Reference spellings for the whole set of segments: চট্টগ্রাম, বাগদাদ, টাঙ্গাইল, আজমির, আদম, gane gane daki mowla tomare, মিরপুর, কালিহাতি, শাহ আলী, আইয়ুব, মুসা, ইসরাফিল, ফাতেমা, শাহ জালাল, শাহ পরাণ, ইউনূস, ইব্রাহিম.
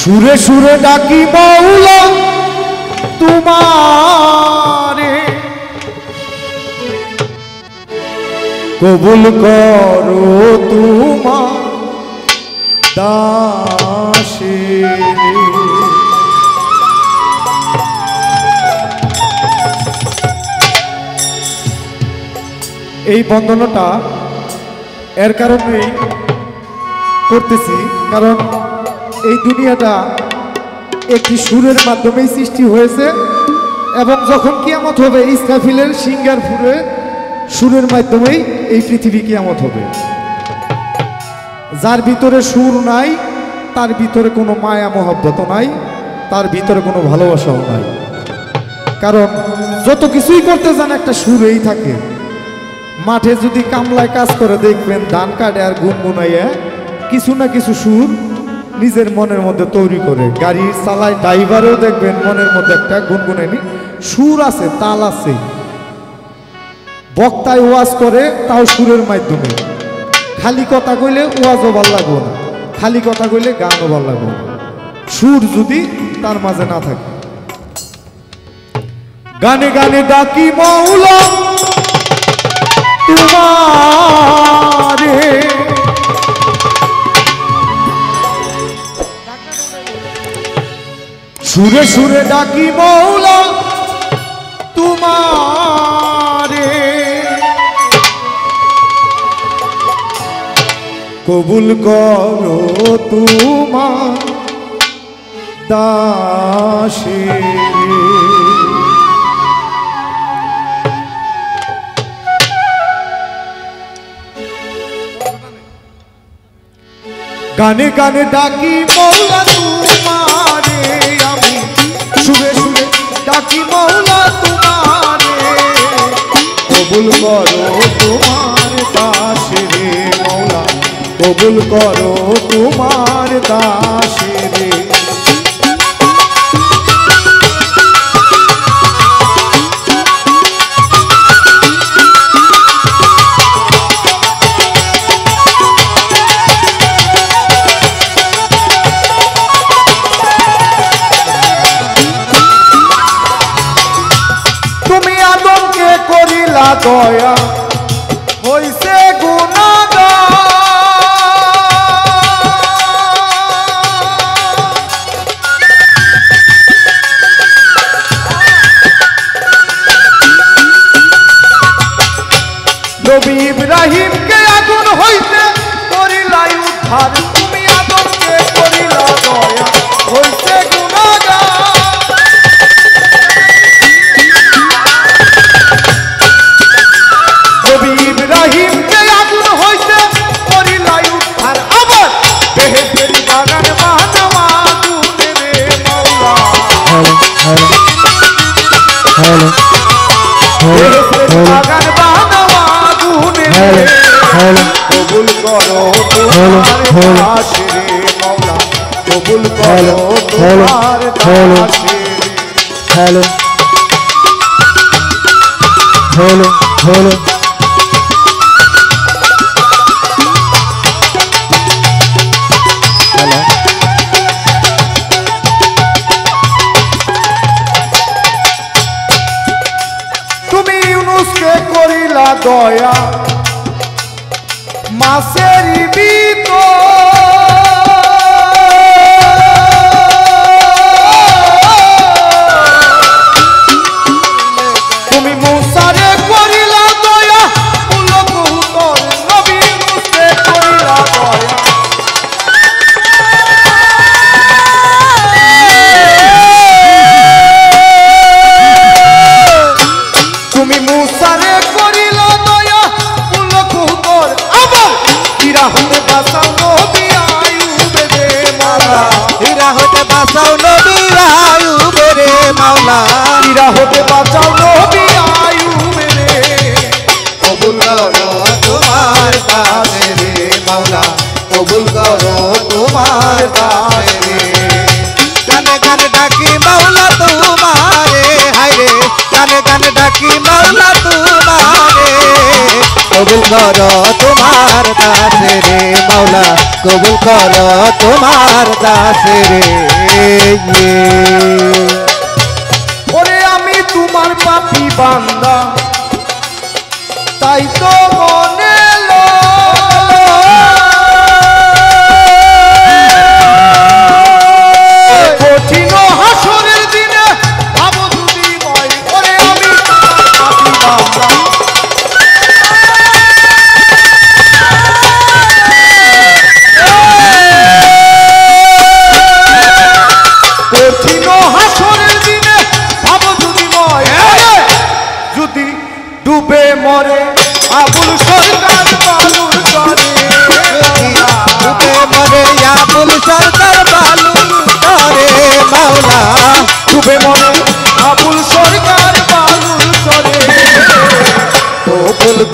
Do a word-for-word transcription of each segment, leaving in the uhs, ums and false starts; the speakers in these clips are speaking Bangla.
সুরে সুরে ডাকি মৌলা তোমারে কবুল করো তোমার দাসের এই বন্দনাটা এর কারণেই করতেছি কারণ এই দুনিয়াটা একটি সুরের মাধ্যমেই সৃষ্টি হয়েছে এবং যখন কিয়ামত হবে ইসরাফিলের সিঙ্গার ফুরে সুরের মাধ্যমেই এই পৃথিবী কিয়ামত হবে যার ভিতরে সুর নাই তার ভিতরে কোনো মায়া মহব্বত নাই তার ভিতরে কোনো ভালোবাসাও নাই কারণ যত কিছুই করতে যান একটা সুরেই থাকে মাঠে যদি কামলায় কাজ করে দেখবেন ধান কাটে আর গুনগুনাইয়া কিছু না কিছু সুর নিজের মনের মধ্যে তৈরি করে গাড়ি চালায় ড্রাইভারেও দেখবেন মনের মধ্যে একটা গুনগুনাইনি সুর আছে তাল আছে বক্তায় ওয়াজ করে তাও সুরের মাধ্যমে খালি কথা কইলে ওয়াজও ভালো লাগবে না খালি কথা কইলে গানও ভালো লাগবে না সুর যদি তার মাঝে না থাকে গানে গানে ডাকি মৌলা তোমারে সুরে সুরে ডাকি মৌলা তোমারে কবুল করো তোমার দাসের গানে গানে ডাকি মৌলা তোমারে আমি সুরে সুরে ডাকি মৌলা তোমারে কবুল করো তোমার দাসে রে মৌলা কবুল করো তোমার দাসে রে দয়া হইছে গুনাহগার নবী ইব্রাহিমকে আগুন হইতে করিলা উদ্ধার তুমি আদমকে করিলা দয়া হইছে গুনাহগার কবুল করো তোমার দাসের মওলা কবুল করো তোমার দাসের হ্যালো হ্যালো হ্যালো তুমি ইউনূসকে করিলা দয়া মাছেরি বিতো তুমি মুসারে করিলা দয়া পুলক উত্তর নবী ইউনূসকে করিলা দয়া তুমি মুসারে করিলা দয়া পুলক উত্তর আবার ইরা হতে বাঁচাও নবী আইয়ুব রে মাওলা ইরা হতে বাঁচাও নবী আইয়ুব রে মাওলা ইরা হতে বাঁচাও নবী আইয়ুব রে কবুল করো তোমার দাসে রে মাওলা কবুল করো তোমার দাসে রে গানে গানে ডাকি মওলা তোমারে হায় রে গানে গানে ডাকি মওলা তোমারে কবুল করো তোমার দাসে রে মাওলা কবুল করো তোমার দাসে রে ওরে আমি তোমার পাপী বান্দা তাই তো মনে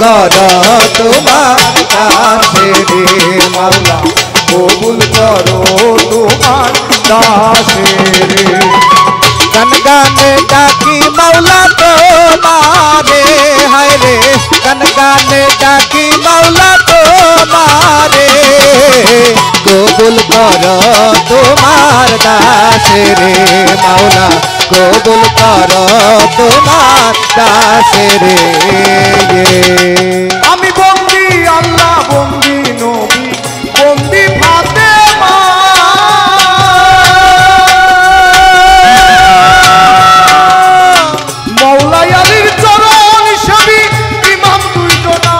গানা তোমার কাছে রে মাওলা কবুল করো তোমার কাছে রে গান গানে ডাকি মাওলা তোমারে হায় রে গান গানে ডাকি মাওলা তোমারে কবুল করো তোমার কাছে রে মাওলা কবুল করো তোমার কাছে রে আমি বন্দি আল্লাহ বন্দি নবী বন্দি ফাতেমা মাওলা আলীর চরণ সেবি ইমাম তুইতো না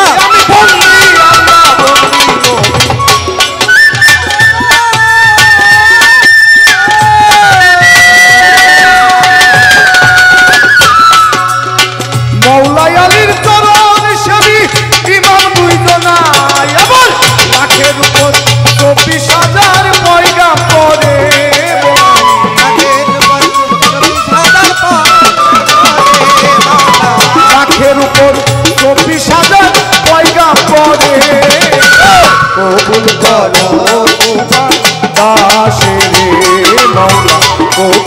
আমি বন্দি আল্লাহ বন্দি নবী মাওলা আলীর চরণ সেবি ইমাম তুইতো না এমন মাঠের উপর চব্বিশ হাজার পয়গা পড়ে মাঠের উপর চব্বিশ হাজার পয়গা পড়ে কবুল করো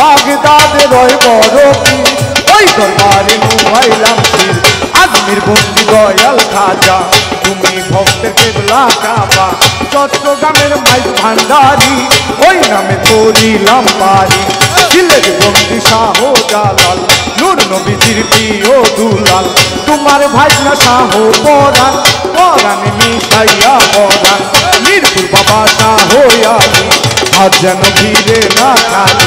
বাগদাদে রয় বড় পীর ওই দরবারে মুবাইলাম পীর আজমির বন্দি দয়াল খাজা তুমি ভক্তের কেবলা কাবা চট্টগ্রামের মাইক ভান্ডারি ওই নামে করিলাম পারি জিলের বন্দি শাহ জালাল নূর নবীজির প্রিয় দুলাল তোমার ভাইনা শাহ পরাণ পরাণে মিশাইয়া পরাণ মিরপুর বাবা শাহ আলী হাত যেন ভিড়ে না খালি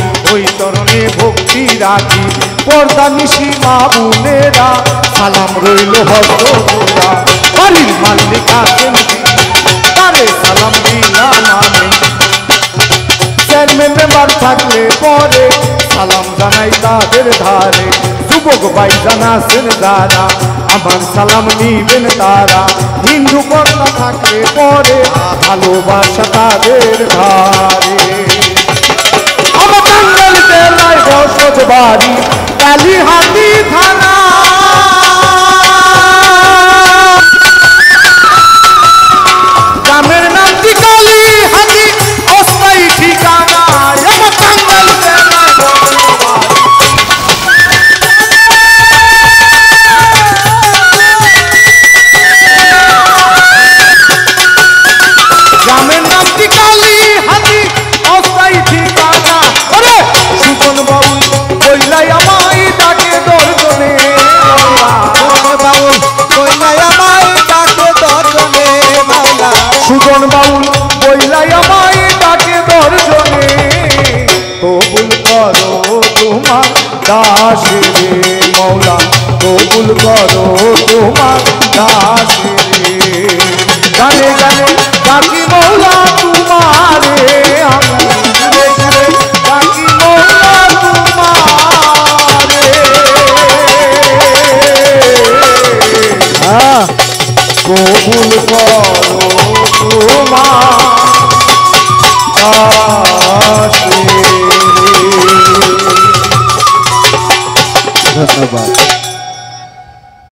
ওই চরণে ভক্তি রাখি পর্দা নিশি মা বোনেরা সালাম রইল হস্ত তোরা বাড়ির মালিক আছেন তারে সালাম বিনা নামে চেয়ারম্যান মেম্বার থাকলে পরে সালাম জানাই তাদের ধারে যুবক ভাই জানাছেন যারা আমার সালাম নিবেন তারা হিন্দু কর্তা থাকলে পরে ভালোবাসা তাদের ধারে আমার টাঙ্গাইল জেলায় বসত বাড়ি কালিহাতি থানা গ্রামের নামটি কালিহাতি অস্থায়ী ঠিকানা আমার টাঙ্গাইল জেলায় গ্রামের নামটি কালিহাতি অস্থায়ী ঠিকানা সুজন বাবু কইলাই আমায় ডাকে দর্শনে দাসী রে মওলা কবুল করো তোমার দাসী।